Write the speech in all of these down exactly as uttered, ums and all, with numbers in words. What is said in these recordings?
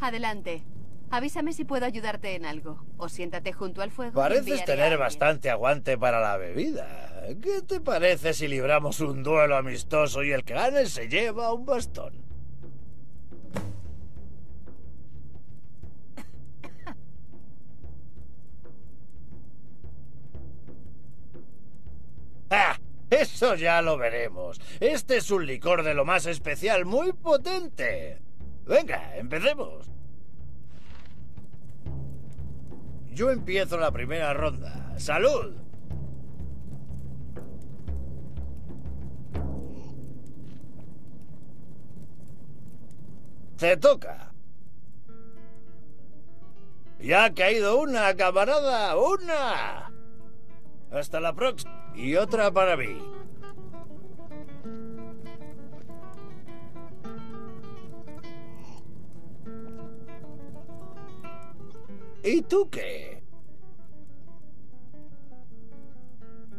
Adelante. Avísame si puedo ayudarte en algo. O siéntate junto al fuego. Pareces tener bastante aguante para la bebida. ¿Qué te parece si libramos un duelo amistoso y el que gane se lleva un bastón? ¡Ah! Eso ya lo veremos. Este es un licor de lo más especial, muy potente. Venga, empecemos. Yo empiezo la primera ronda. ¡Salud! ¡Te toca! ¡Ya ha caído una, camarada! ¡Una! Hasta la próxima. Y otra para mí. ¿Y tú qué?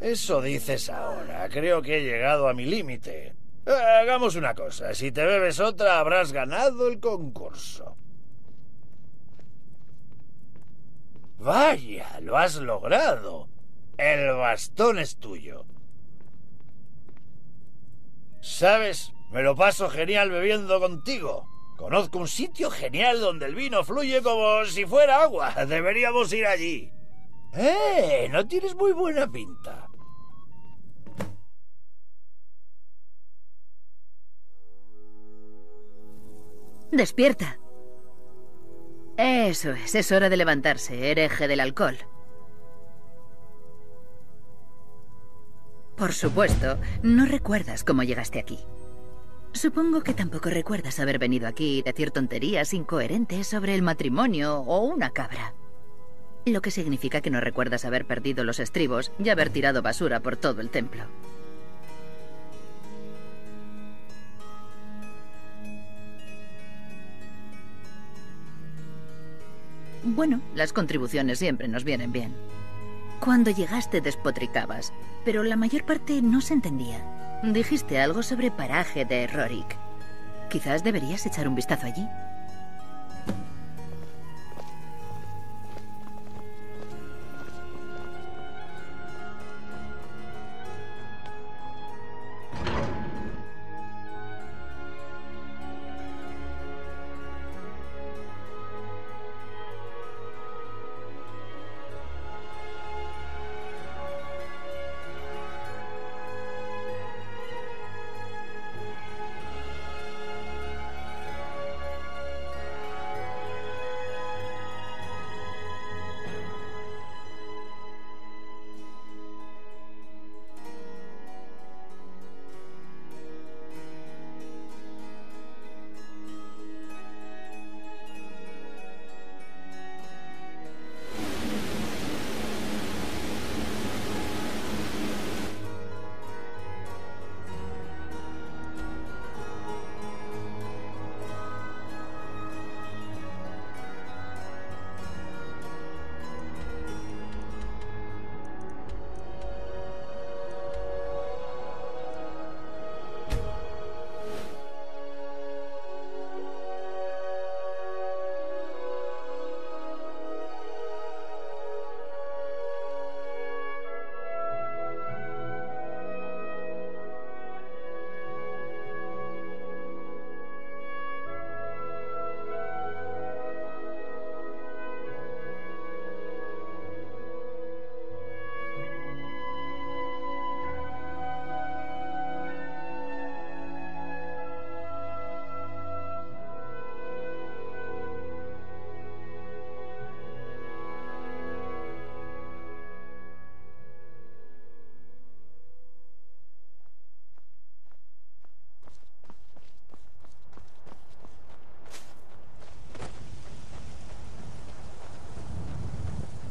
Eso dices ahora. Creo que he llegado a mi límite. Eh, hagamos una cosa. Si te bebes otra, habrás ganado el concurso. Vaya, lo has logrado. El bastón es tuyo. ¿Sabes? Me lo paso genial bebiendo contigo. Conozco un sitio genial donde el vino fluye como si fuera agua. Deberíamos ir allí. ¡Eh! No tienes muy buena pinta. Despierta. Eso es, es hora de levantarse, hereje del alcohol. Por supuesto, no recuerdas cómo llegaste aquí. Supongo que tampoco recuerdas haber venido aquí y decir tonterías incoherentes sobre el matrimonio o una cabra. Lo que significa que no recuerdas haber perdido los estribos y haber tirado basura por todo el templo. Bueno, las contribuciones siempre nos vienen bien. Cuando llegaste despotricabas, pero la mayor parte no se entendía. Dijiste algo sobre paraje de Rorik. Quizás deberías echar un vistazo allí.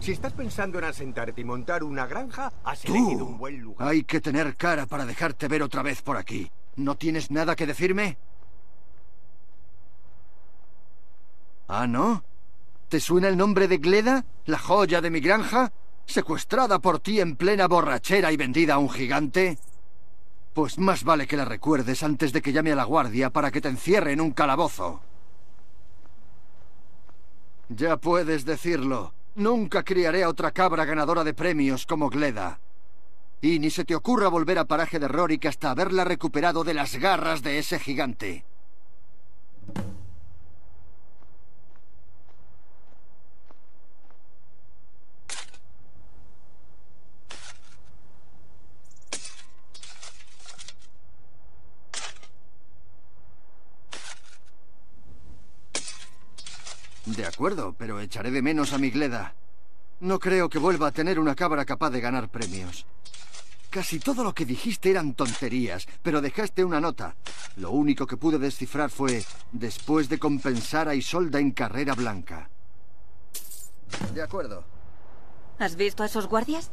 Si estás pensando en asentarte y montar una granja, has elegido un buen lugar. Hay que tener cara para dejarte ver otra vez por aquí. ¿No tienes nada que decirme? ¿Ah, no? ¿Te suena el nombre de Gleda, la joya de mi granja? ¿Secuestrada por ti en plena borrachera y vendida a un gigante? Pues más vale que la recuerdes antes de que llame a la guardia para que te encierre en un calabozo. Ya puedes decirlo. Nunca criaré a otra cabra ganadora de premios como Gleda. Y ni se te ocurra volver a paraje de Rorik hasta haberla recuperado de las garras de ese gigante. De acuerdo, pero echaré de menos a Migleda. No creo que vuelva a tener una cabra capaz de ganar premios. Casi todo lo que dijiste eran tonterías, pero dejaste una nota. Lo único que pude descifrar fue después de compensar a Isolda en Carrera Blanca. De acuerdo. ¿Has visto a esos guardias?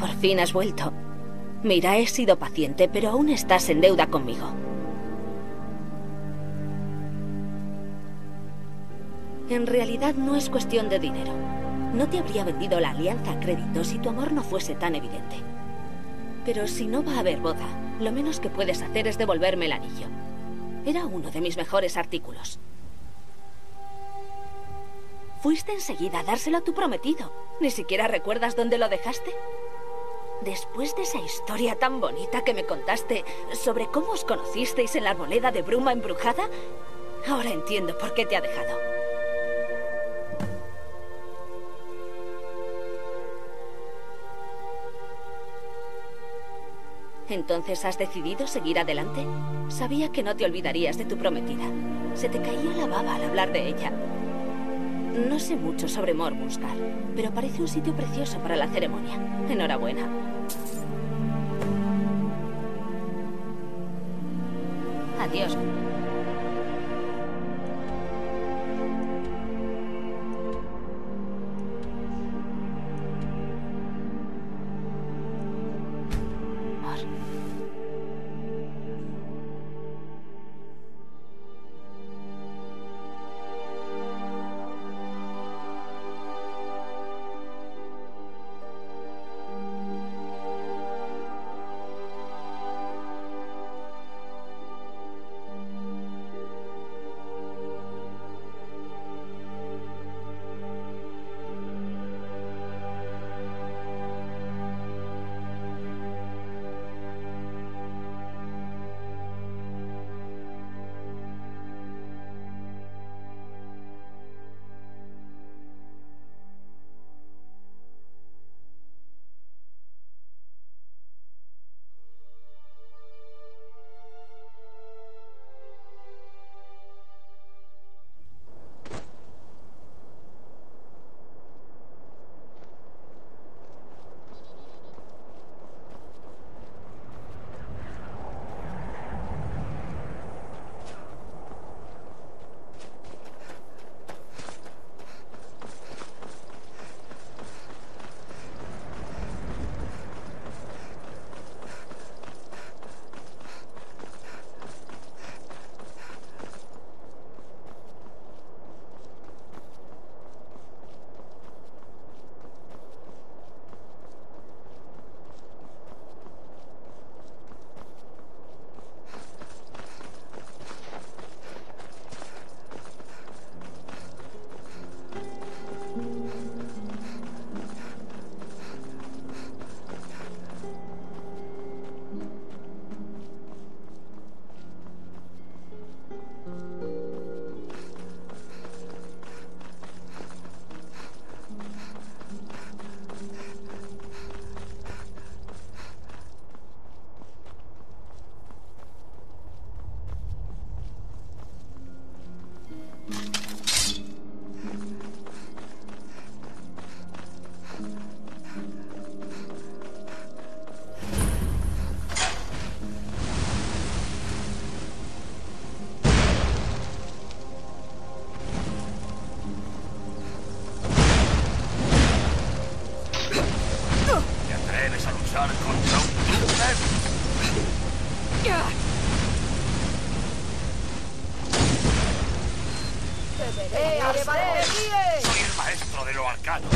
Al fin has vuelto. Mira, he sido paciente, pero aún estás en deuda conmigo. En realidad no es cuestión de dinero. No te habría vendido la alianza a crédito si tu amor no fuese tan evidente. Pero si no va a haber boda, lo menos que puedes hacer es devolverme el anillo. Era uno de mis mejores artículos. Fuiste enseguida a dárselo a tu prometido. ¿Ni siquiera recuerdas dónde lo dejaste? Después de esa historia tan bonita que me contaste sobre cómo os conocisteis en la moneda de bruma embrujada, ahora entiendo por qué te ha dejado. Entonces, ¿has decidido seguir adelante? Sabía que no te olvidarías de tu prometida. Se te caía la baba al hablar de ella. No sé mucho sobre Morbuscar, pero parece un sitio precioso para la ceremonia. Enhorabuena. Adiós. ¡Eh, alevaré! ¡Soy el maestro de lo arcano!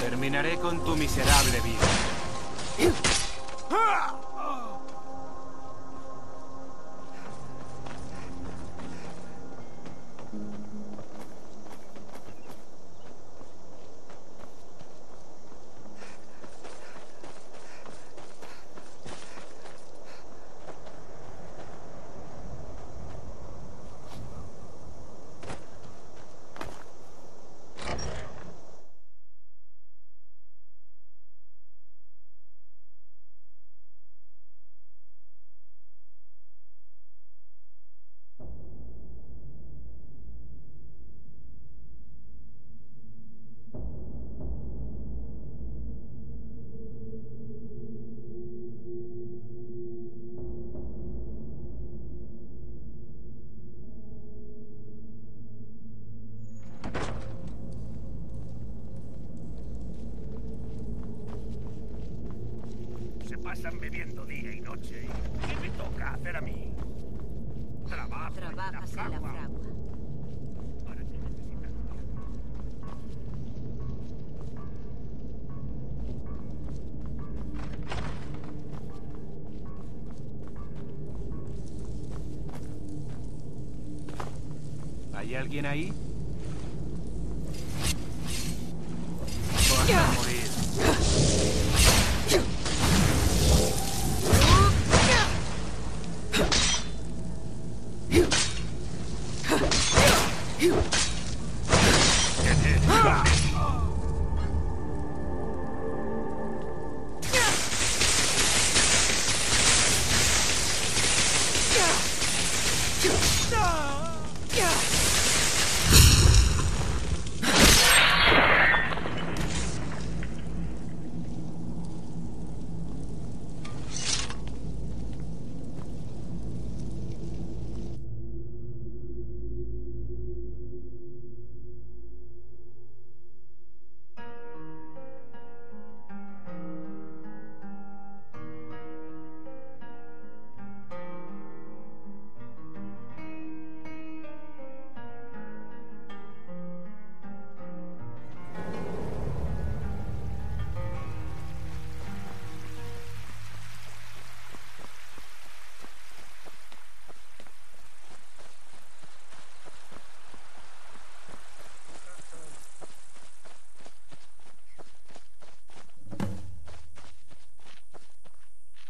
Terminaré con tu miserable vida. Pasan bebiendo día y noche. ¿Qué me toca hacer a mí? Trabajo Trabajas en la fragua. En la fragua. ¿Hay alguien ahí?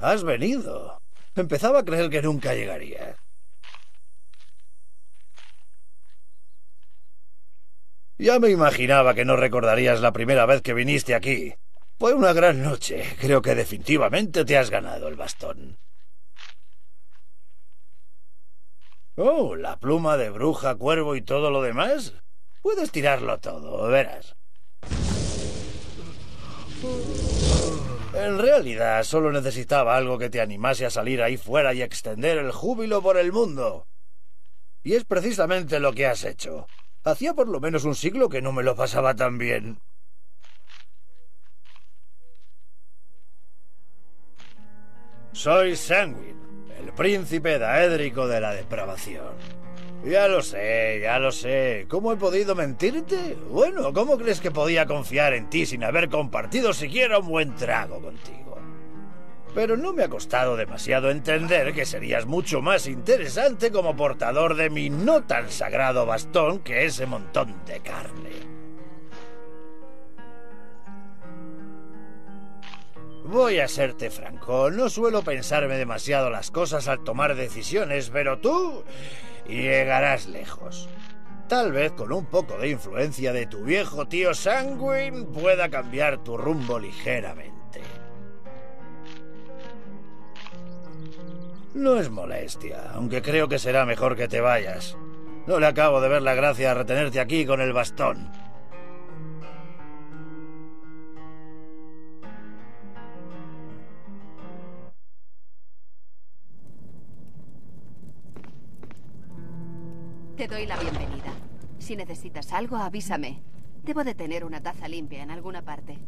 Has venido. Empezaba a creer que nunca llegaría. Ya me imaginaba que no recordarías la primera vez que viniste aquí. Fue una gran noche. Creo que definitivamente te has ganado el bastón. Oh, la pluma de bruja, cuervo y todo lo demás. Puedes tirarlo todo, verás. En realidad, solo necesitaba algo que te animase a salir ahí fuera y extender el júbilo por el mundo. Y es precisamente lo que has hecho. Hacía por lo menos un siglo que no me lo pasaba tan bien. Soy Sanguin, el príncipe daédrico de la depravación. Ya lo sé, ya lo sé. ¿Cómo he podido mentirte? Bueno, ¿cómo crees que podía confiar en ti sin haber compartido siquiera un buen trago contigo? Pero no me ha costado demasiado entender que serías mucho más interesante como portador de mi no tan sagrado bastón que ese montón de carne. Voy a serte franco, no suelo pensarme demasiado las cosas al tomar decisiones, pero tú... llegarás lejos. Tal vez con un poco de influencia de tu viejo tío Sanguine pueda cambiar tu rumbo ligeramente. No es molestia, aunque creo que será mejor que te vayas. No le acabo de ver la gracia a retenerte aquí con el bastón. Te doy la bienvenida. Si necesitas algo, avísame. Debo de tener una taza limpia en alguna parte.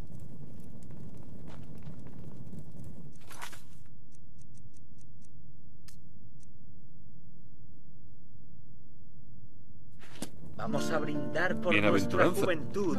Vamos a brindar por nuestra juventud.